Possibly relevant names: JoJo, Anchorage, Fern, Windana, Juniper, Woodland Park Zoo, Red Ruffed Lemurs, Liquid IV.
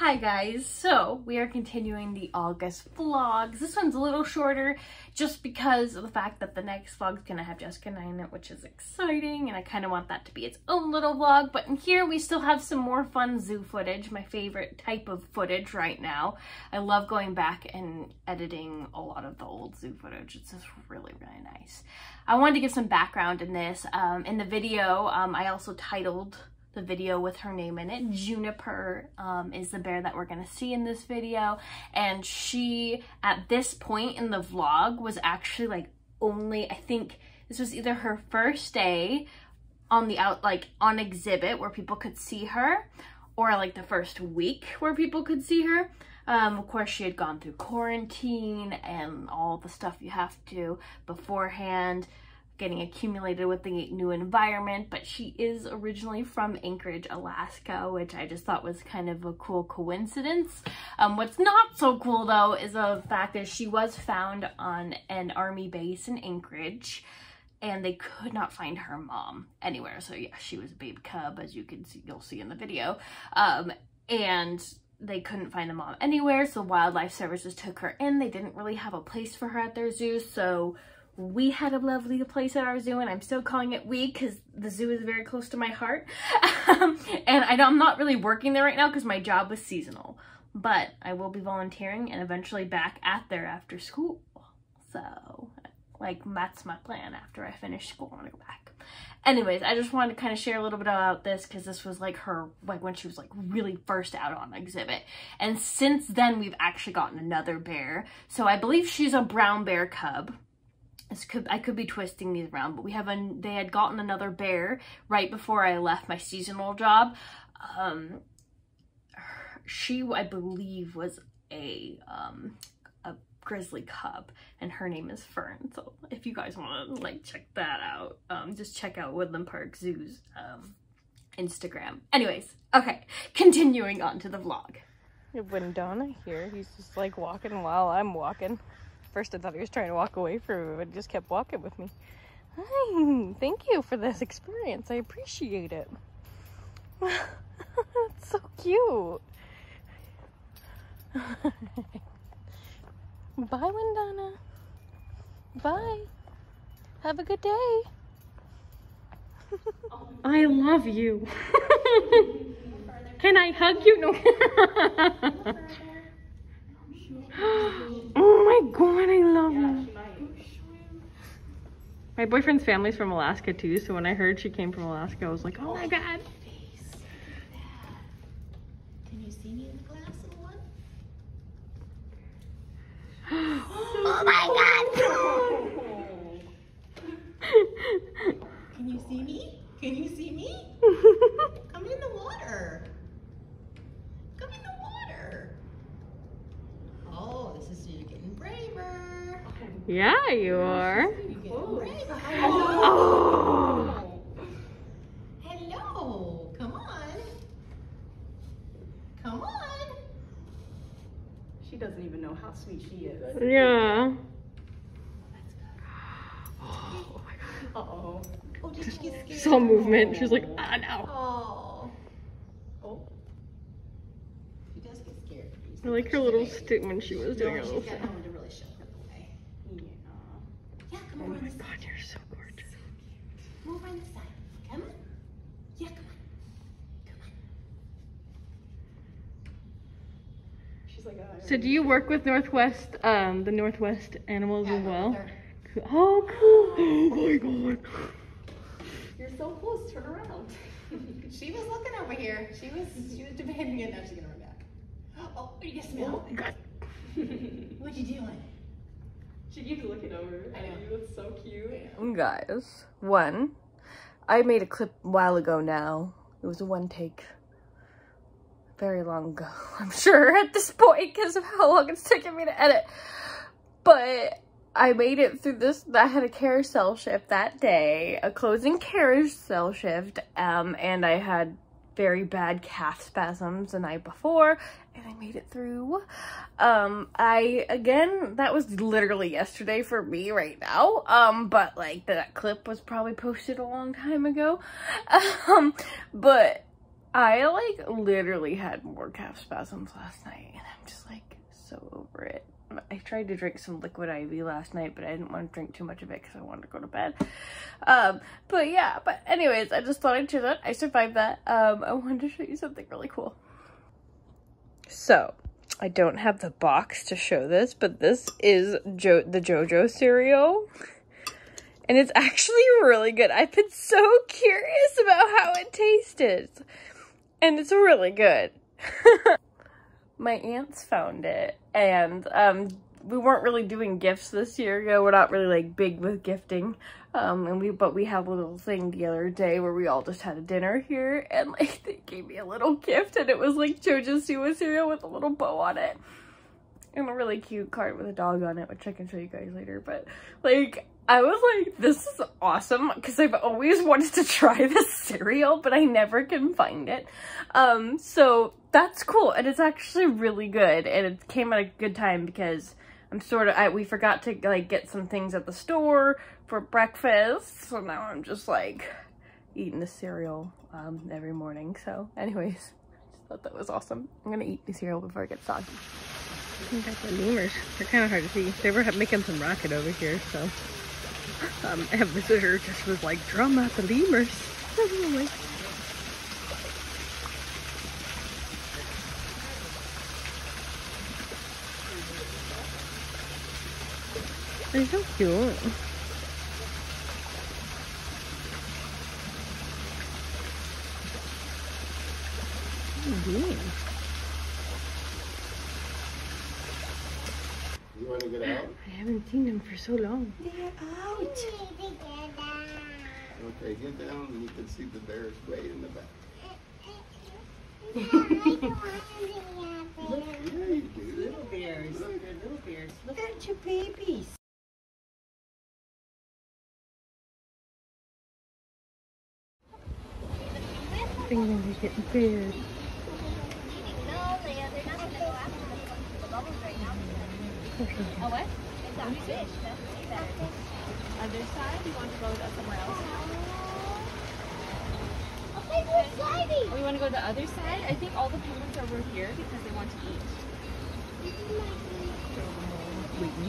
Hi guys, so we are continuing the August vlogs. This one's a little shorter just because of the fact that the next vlog's gonna have Jessica and I in it, which is exciting, and I kind of want that to be its own little vlog. But in here we still have some more fun zoo footage, my favorite type of footage right now. I love going back and editing a lot of the old zoo footage. It's just really, really nice. I wanted to give some background in this. In the video, I also titled the video with her name in it. Juniper is the bear that we're gonna see in this video, and she, at this point in the vlog, was actually like only, I think this was either her first day on the on exhibit where people could see her, or like the first week where people could see her. Of course, she had gone through quarantine and all the stuff you have to beforehand, getting accumulated with the new environment. But she is originally from Anchorage, Alaska, which I just thought was kind of a cool coincidence. What's not so cool though is the fact that she was found on an army base in Anchorage, and they could not find her mom anywhere. So yeah, she was a baby cub, as you can see, you'll see in the video, and they couldn't find the mom anywhere. So Wildlife Services took her in. They didn't really have a place for her at their zoo, so we had a lovely place at our zoo, and I'm still calling it we because the zoo is very close to my heart. And I'm not really working there right now because my job was seasonal, but I will be volunteering and eventually back at there after school. So like, that's my plan. After I finish school, I want to go back. Anyways, I just wanted to kind of share a little bit about this because this was like her, like when she was like really first out on exhibit. And since then, we've actually gotten another bear. So I believe she's a brown bear cub. I could be twisting these around, but we have they had gotten another bear right before I left my seasonal job. She, I believe, was a grizzly cub, and her name is Fern. So if you guys want to like check that out, just check out Woodland Park Zoo's Instagram. Anyways, okay, continuing on to the vlog. Windana here. He's just like walking while I'm walking. First I thought he was trying to walk away from me, but he just kept walking with me. Hi, thank you for this experience. I appreciate it. It's so cute. Bye, Windana. Bye. Have a good day. I love you. Can I hug you? No. Oh my god, I love you. My boyfriend's family's from Alaska too, so when I heard she came from Alaska, I was like, oh my god. Can you see me in the glass, little one? Oh my god! Can you see me? Can you see me? Come in the water. Come in the water. Oh, this is, you're getting braver. Yeah, you are. You're getting braver. Oh. Hello. Come on. Come on. She doesn't even know how sweet she is. Yeah. Let's go. Oh my god. Uh-oh. Oh, did she get scared? Saw movement. She's like, ah, no. Oh. Oh. She does get scared. I like her little stick when she was doing her little thing. Really yeah. Yeah, come on. Oh my god, you're so gorgeous. So move on this side. Come on. Yeah, come on. Come on. She's like, oh, so do you work with Northwest, the Northwest animals as well? Oh, cool. Oh my god. You're so close. Turn around. She was looking over here. She was debating it. Now she's gonna run back. Oh, you smell? Oh, God. What you doing? She keeps looking over. I know. That's so cute. Guys, I made a clip a while ago now. It was a one take. Very long ago, I'm sure, at this point, because of how long it's taken me to edit. But I made it through this. I had a carousel shift that day, a closing carousel shift, and I had very bad calf spasms the night before, and I made it through. Again, that was literally yesterday for me right now, but like that clip was probably posted a long time ago. But I like literally had more calf spasms last night and I'm just like so over it. I tried to drink some Liquid IV last night, but I didn't want to drink too much of it because I wanted to go to bed. But yeah, but anyways, I just thought I'd share that. I survived that. I wanted to show you something really cool. So, I don't have the box to show this, but this is the JoJo cereal. And it's actually really good. I've been so curious about how it tasted. And it's really good. My aunts found it, and we weren't really doing gifts this year. You know, we're not really like big with gifting, but we had a little thing the other day where we all just had a dinner here, and like they gave me a little gift, and it was like JoJo cereal with a little bow on it, and a really cute card with a dog on it, which I can show you guys later. But like, I was like, this is awesome, because I've always wanted to try this cereal, but I never can find it. So that's cool, and it's actually really good, and it came at a good time because I'm sort of, we forgot to like get some things at the store for breakfast, so now I'm just like eating the cereal every morning. So anyways, I just thought that was awesome. I'm gonna eat the cereal before I get soggy. I got the lemurs. They're kind of hard to see. They were making some racket over here, so. And visitor just was like, drum out the lemurs. They're so cute. You want to get out? I haven't seen them for so long. They're out. Okay, get down and you can see the bear's way in the back. Look, yeah, you do. Little bears. They're little bears. Look at your babies. I think they're getting bears. No, they're not going to go after the bubbles right now. Oh, what? It's on the fish. That's way better. Other side, you want to go somewhere else now? Okay, we're sliding! We want to go to the other side? I think all the penguins are over here because they want to eat. Waiting.